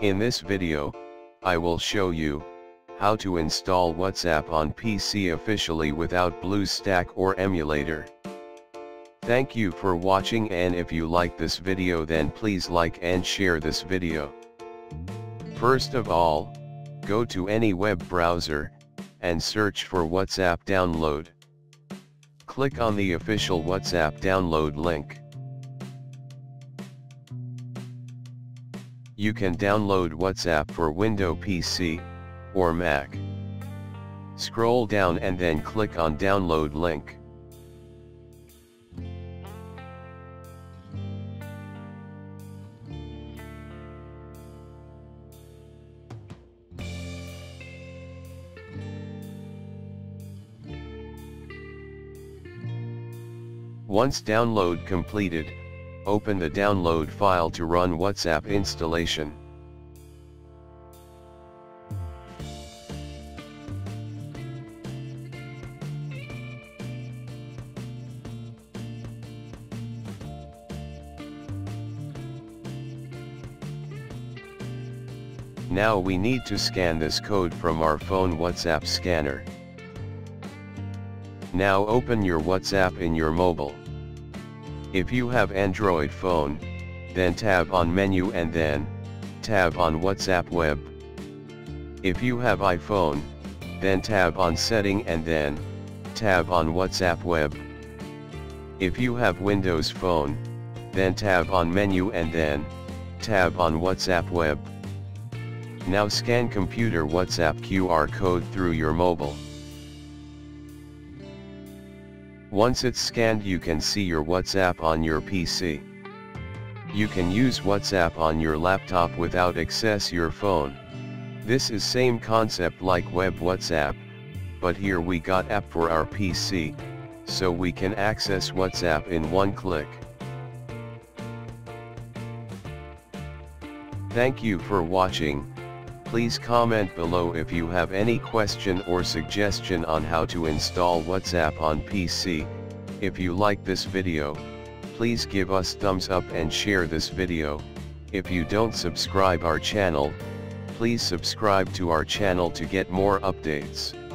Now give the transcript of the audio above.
In this video, I will show you how to install WhatsApp on PC officially without BlueStack or emulator. Thank you for watching, and if you like this video then please like and share this video. First of all, go to any web browser and search for WhatsApp download. Click on the official WhatsApp download link. You can download WhatsApp for Windows PC or Mac. Scroll down and then click on download link. Once download completed, open the download file to run WhatsApp installation. Now we need to scan this code from our phone WhatsApp scanner. Now open your WhatsApp in your mobile. If you have Android phone, then tab on menu and then tab on WhatsApp web. If you have iPhone, then tab on setting and then tab on WhatsApp web. If you have Windows phone, then tab on menu and then tab on WhatsApp web. Now scan computer WhatsApp QR code through your mobile. Once it's scanned, you can see your WhatsApp on your PC. You can use WhatsApp on your laptop without access your phone. This is same concept like web WhatsApp, but here we got app for our PC, so we can access WhatsApp in one click. Thank you for watching. Please comment below if you have any question or suggestion on how to install WhatsApp on PC. If you like this video, please give us thumbs up and share this video. If you don't subscribe our channel, please subscribe to our channel to get more updates.